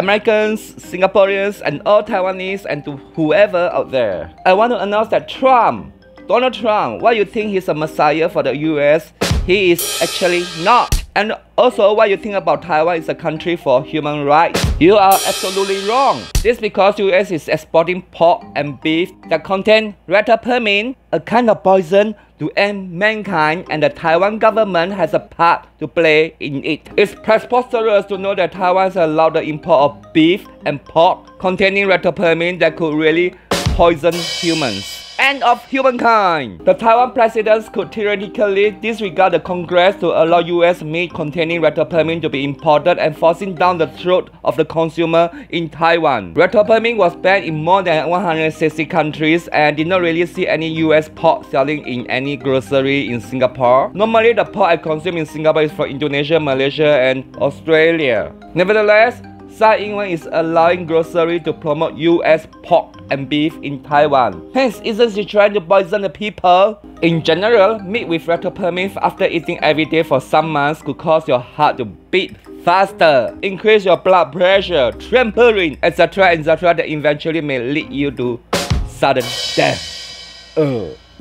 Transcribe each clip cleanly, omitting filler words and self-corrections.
Americans, Singaporeans, and all Taiwanese and to whoever out there. I want to announce that Trump, Donald Trump, why you think he's a messiah for the US, he is actually not. And also what you think about Taiwan is a country for human rights. You are absolutely wrong. This is because US is exporting pork and beef that contain ractopamine, a kind of poison to end mankind, and the Taiwan government has a part to play in it. It's preposterous to know that Taiwan has allowed the import of beef and pork containing ractopamine that could really poison humans. End of humankind. The Taiwan presidents could theoretically disregard the Congress to allow US meat containing ractopamine to be imported and forcing down the throat of the consumer in Taiwan. Ractopamine was banned in more than 160 countries and did not really see any US pork selling in any grocery in Singapore. Normally the pork I consume in Singapore is from Indonesia, Malaysia and Australia. Nevertheless, Tsai Ing-wen is allowing grocery to promote US pork and beef in Taiwan. Hence, isn't she trying to poison the people? In general, meat with ractopamine after eating every day for some months could cause your heart to beat faster, increase your blood pressure, trembling, etc., etc., that eventually may lead you to sudden death.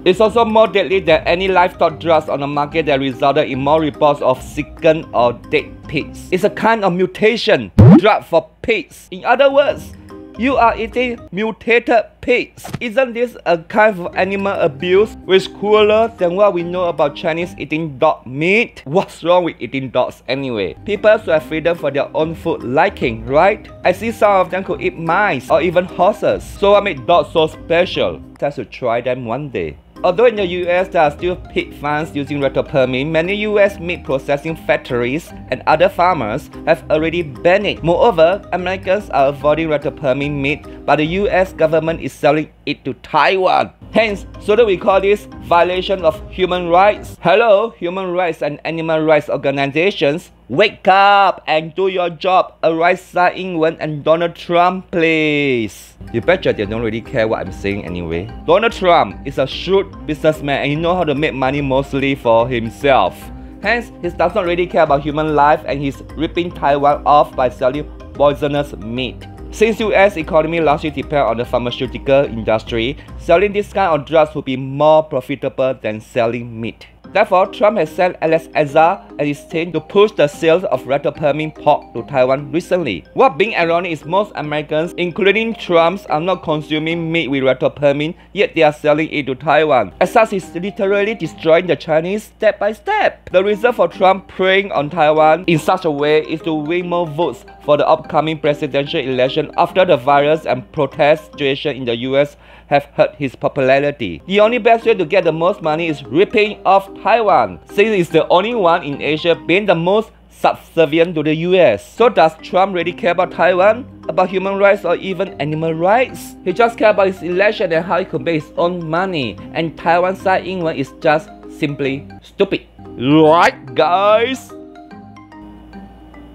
It's also more deadly than any livestock drugs on the market that resulted in more reports of sickened or dead pigs. It's a kind of mutation drug for pigs. In other words, you are eating mutated pigs. Isn't this a kind of animal abuse which is crueler than what we know about Chinese eating dog meat? What's wrong with eating dogs anyway? People should have freedom for their own food liking, right? I see some of them could eat mice or even horses. So what made dogs so special? I should try them one day. Although in the US there are still pig farms using ractopamine, many US meat processing factories and other farmers have already banned it. Moreover, Americans are avoiding ractopamine meat, but the US government is selling it to Taiwan. Hence, shouldn't we call this violation of human rights? Hello, human rights and animal rights organizations, wake up and do your job. Arise, Tsai Ing-wen and Donald Trump, please. You betcha they don't really care what I'm saying anyway. Donald Trump is a shrewd businessman and he knows how to make money mostly for himself. Hence, he does not really care about human life and he's ripping Taiwan off by selling poisonous meat. Since US economy largely depends on the pharmaceutical industry, selling this kind of drugs would be more profitable than selling meat. Therefore, Trump has sent Alex Azar and his team to push the sales of ractopamine pork to Taiwan recently. What being ironic is most Americans, including Trumps, are not consuming meat with ractopamine, yet they are selling it to Taiwan. As such, he's literally destroying the Chinese step by step. The reason for Trump preying on Taiwan in such a way is to win more votes for the upcoming presidential election after the violence and protest situation in the US have hurt his popularity. The only best way to get the most money is ripping off Taiwan, since it's the only one in Asia being the most subservient to the US. So does Trump really care about Taiwan, about human rights or even animal rights? He just cares about his election and how he could make his own money, and Taiwan Tsai Ing-wen is just simply stupid. Right guys?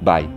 Bye.